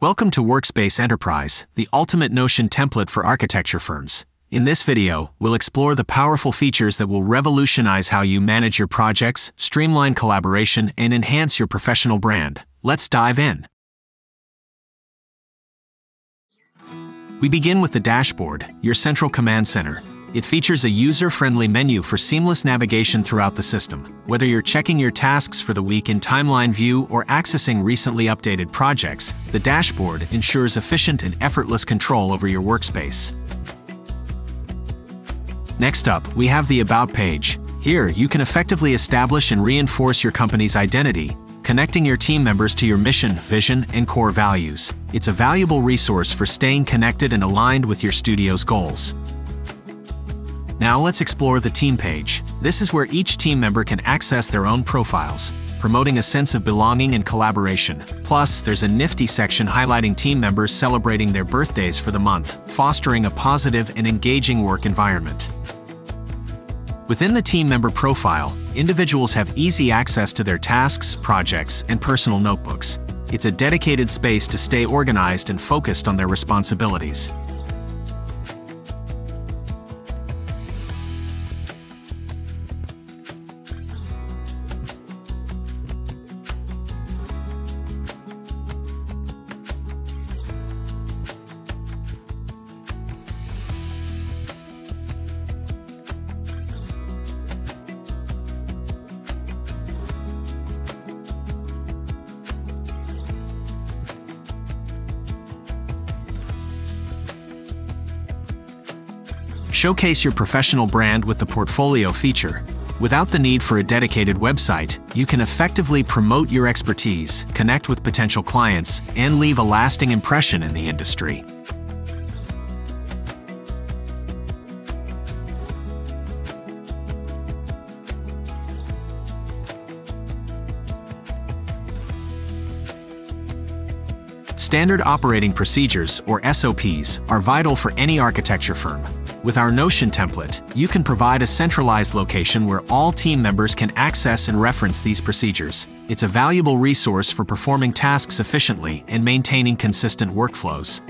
Welcome to Workspace Enterprise, the ultimate Notion template for architecture firms. In this video, we'll explore the powerful features that will revolutionize how you manage your projects, streamline collaboration, and enhance your professional brand. Let's dive in. We begin with the dashboard, your central command center. It features a user-friendly menu for seamless navigation throughout the system. Whether you're checking your tasks for the week in timeline view or accessing recently updated projects, the dashboard ensures efficient and effortless control over your workspace. Next up, we have the About page. Here, you can effectively establish and reinforce your company's identity, connecting your team members to your mission, vision, and core values. It's a valuable resource for staying connected and aligned with your studio's goals. Now let's explore the team page. This is where each team member can access their own profiles, promoting a sense of belonging and collaboration. Plus, there's a nifty section highlighting team members celebrating their birthdays for the month, fostering a positive and engaging work environment. Within the team member profile, individuals have easy access to their tasks, projects, and personal notebooks. It's a dedicated space to stay organized and focused on their responsibilities. Showcase your professional brand with the portfolio feature. Without the need for a dedicated website, you can effectively promote your expertise, connect with potential clients, and leave a lasting impression in the industry. Standard operating procedures, or SOPs, are vital for any architecture firm. With our Notion template, you can provide a centralized location where all team members can access and reference these procedures. It's a valuable resource for performing tasks efficiently and maintaining consistent workflows.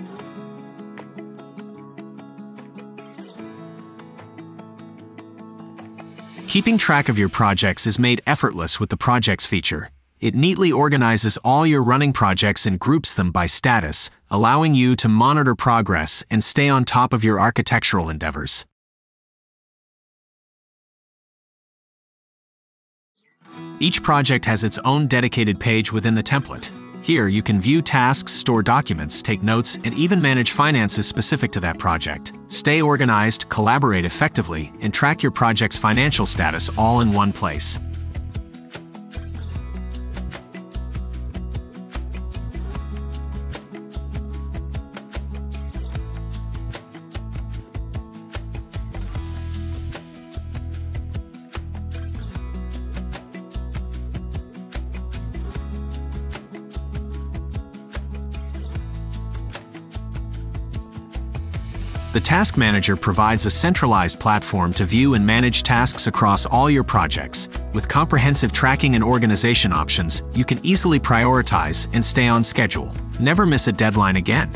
Keeping track of your projects is made effortless with the Projects feature. It neatly organizes all your running projects and groups them by status, allowing you to monitor progress and stay on top of your architectural endeavors. Each project has its own dedicated page within the template. Here you can view tasks, store documents, take notes, and even manage finances specific to that project. Stay organized, collaborate effectively, and track your project's financial status all in one place. The Task Manager provides a centralized platform to view and manage tasks across all your projects. With comprehensive tracking and organization options, you can easily prioritize and stay on schedule. Never miss a deadline again.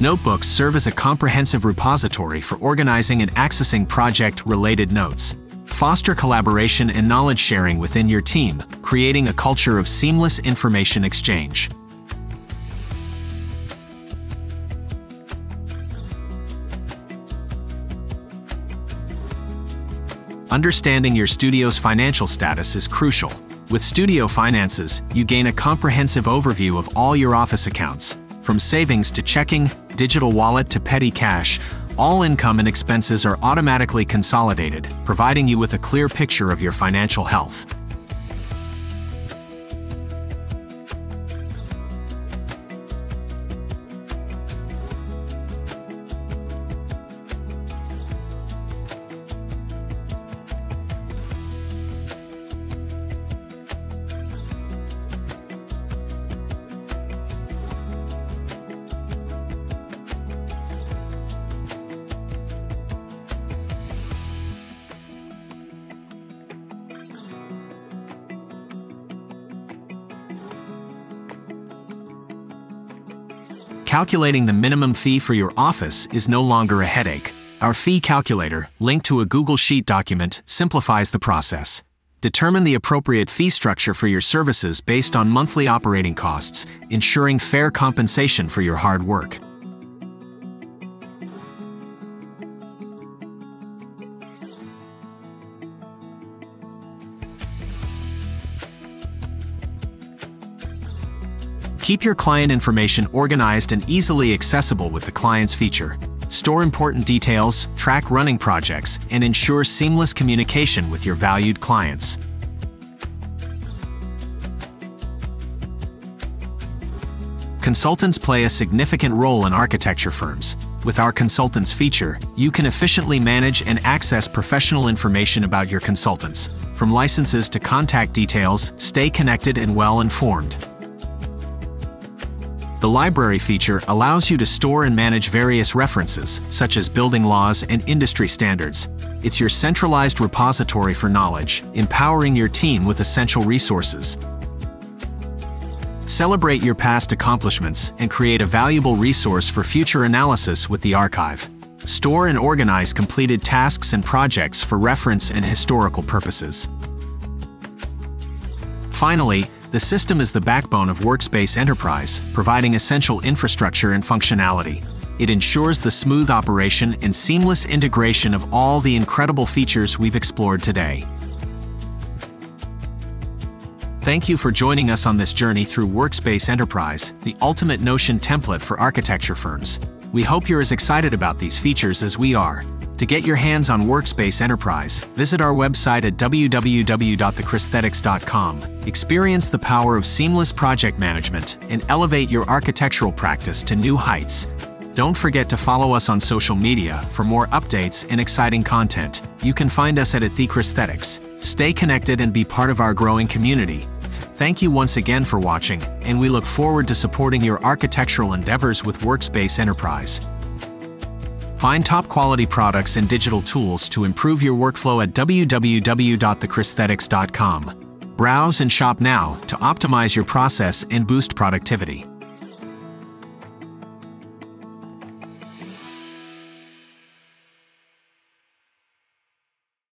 Notebooks serve as a comprehensive repository for organizing and accessing project-related notes. Foster collaboration and knowledge sharing within your team, creating a culture of seamless information exchange. Understanding your studio's financial status is crucial. With Studio Finances, you gain a comprehensive overview of all your office accounts. From savings to checking, digital wallet to petty cash, all income and expenses are automatically consolidated, providing you with a clear picture of your financial health. calculating the minimum fee for your office is no longer a headache. Our fee calculator, linked to a Google Sheet document, simplifies the process. Determine the appropriate fee structure for your services based on monthly operating costs, ensuring fair compensation for your hard work. Keep your client information organized and easily accessible with the client's feature. Store important details, track running projects, and ensure seamless communication with your valued clients. Consultants play a significant role in architecture firms. With our Consultants feature, you can efficiently manage and access professional information about your consultants. From licenses to contact details, stay connected and well-informed. The library feature allows you to store and manage various references, such as building laws and industry standards. It's your centralized repository for knowledge, empowering your team with essential resources. Celebrate your past accomplishments and create a valuable resource for future analysis with the archive. Store and organize completed tasks and projects for reference and historical purposes. Finally, the system is the backbone of Workspace Enterprise, providing essential infrastructure and functionality. It ensures the smooth operation and seamless integration of all the incredible features we've explored today. Thank you for joining us on this journey through Workspace Enterprise, the ultimate Notion template for architecture firms. We hope you're as excited about these features as we are. To get your hands on Workspace Enterprise, visit our website at www.thechristhetics.com. Experience the power of seamless project management and elevate your architectural practice to new heights. Don't forget to follow us on social media for more updates and exciting content. You can find us at @thechristhetics. Stay connected and be part of our growing community. Thank you once again for watching, and we look forward to supporting your architectural endeavors with Workspace Enterprise. Find top-quality products and digital tools to improve your workflow at www.thechristhetics.com. Browse and shop now to optimize your process and boost productivity.